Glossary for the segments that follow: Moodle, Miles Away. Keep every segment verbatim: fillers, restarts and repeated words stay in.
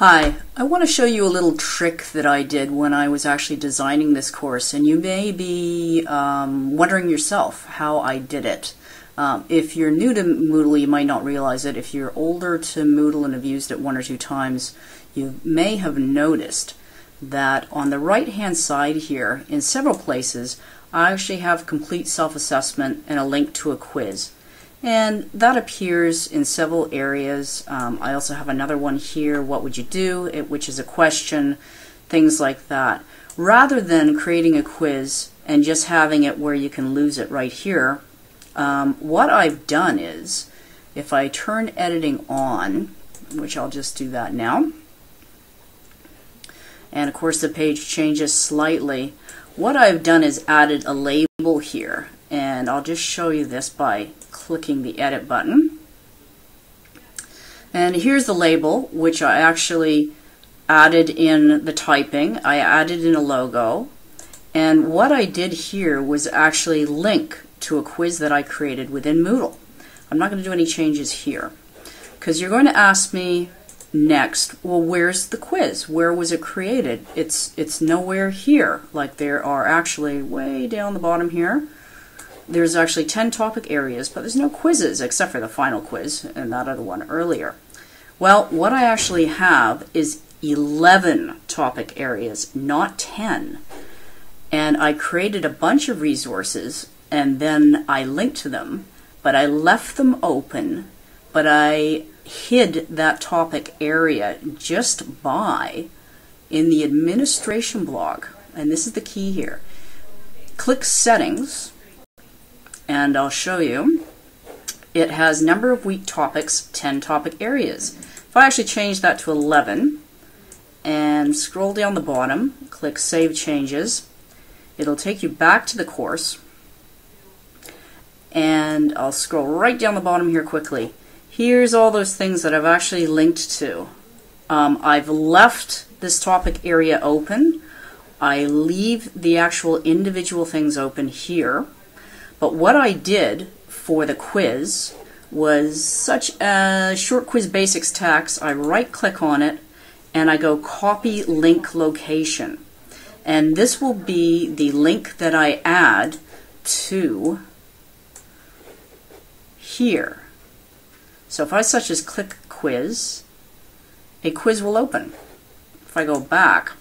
Hi, I want to show you a little trick that I did when I was actually designing this course, and you may be um, wondering yourself how I did it. Um, if you're new to Moodle, you might not realize it. If you're older to Moodle and have used it one or two times, you may have noticed that on the right-hand side here, in several places, I actually have complete self-assessment and a link to a quiz. And that appears in several areas. Um, I also have another one here, what would you do, it, which is a question, things like that. Rather than creating a quiz and just having it where you can lose it right here, um, what I've done is, if I turn editing on, which I'll just do that now, and of course the page changes slightly, what I've done is added a label here. And I'll just show you this by clicking the edit button. And here's the label, which I actually added in the typing. I added in a logo. And what I did here was actually link to a quiz that I created within Moodle. I'm not going to do any changes here, because you're going to ask me next, well, where's the quiz? Where was it created? It's, it's nowhere here. Like, there are actually way down the bottom here. There's actually ten topic areas, but there's no quizzes except for the final quiz and that other one earlier. Well, what I actually have is eleven topic areas, not ten. And I created a bunch of resources and then I linked to them, but I left them open, but I hid that topic area just by in the administration block. And this is the key here. Click Settings. And I'll show you, it has number of week topics, ten topic areas. If I actually change that to eleven and scroll down the bottom, click Save Changes, it'll take you back to the course. And I'll scroll right down the bottom here quickly. Here's all those things that I've actually linked to. Um, I've left this topic area open. I leave the actual individual things open here. But what I did for the quiz was, such as short quiz basics tax, I right click on it and I go copy link location. And this will be the link that I add to here. So if I such as click quiz, a quiz will open. If I go back,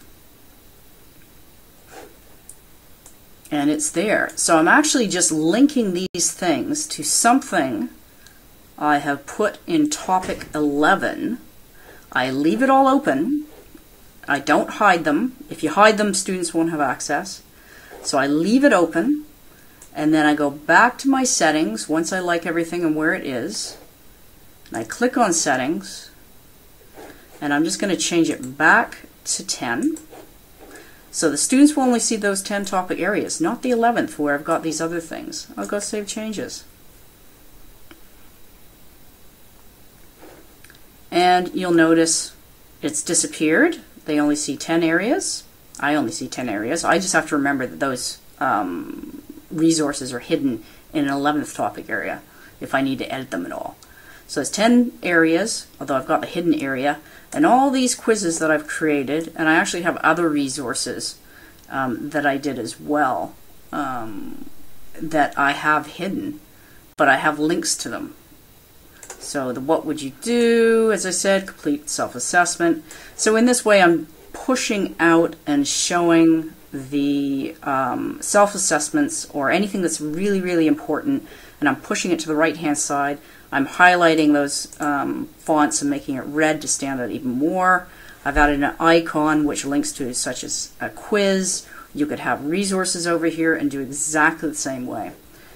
and it's there. So I'm actually just linking these things to something I have put in topic eleven. I leave it all open. I don't hide them. If you hide them, students won't have access. So I leave it open, and then I go back to my settings once I like everything and where it is. And I click on settings, and I'm just going to change it back to ten. So the students will only see those ten topic areas, not the eleventh where I've got these other things. I'll go Save Changes. And you'll notice it's disappeared. They only see ten areas. I only see ten areas. I just have to remember that those um, resources are hidden in an eleventh topic area if I need to edit them at all. So it's ten areas, although I've got the hidden area, and all these quizzes that I've created, and I actually have other resources um, that I did as well um, that I have hidden, but I have links to them. So the what would you do, as I said, complete self-assessment. So in this way, I'm pushing out and showing the um, self-assessments or anything that's really, really important, and I'm pushing it to the right-hand side. I'm highlighting those um, fonts and making it red to stand out even more. I've added an icon which links to such as a quiz. You could have resources over here and do exactly the same way.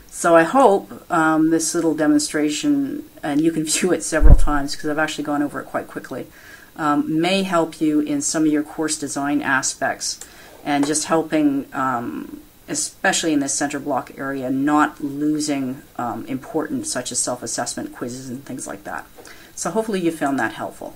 So I hope um, this little demonstration, and you can view it several times because I've actually gone over it quite quickly, um, may help you in some of your course design aspects and just helping, um, especially in this center block area, not losing um, important such as self-assessment quizzes and things like that. So hopefully you found that helpful.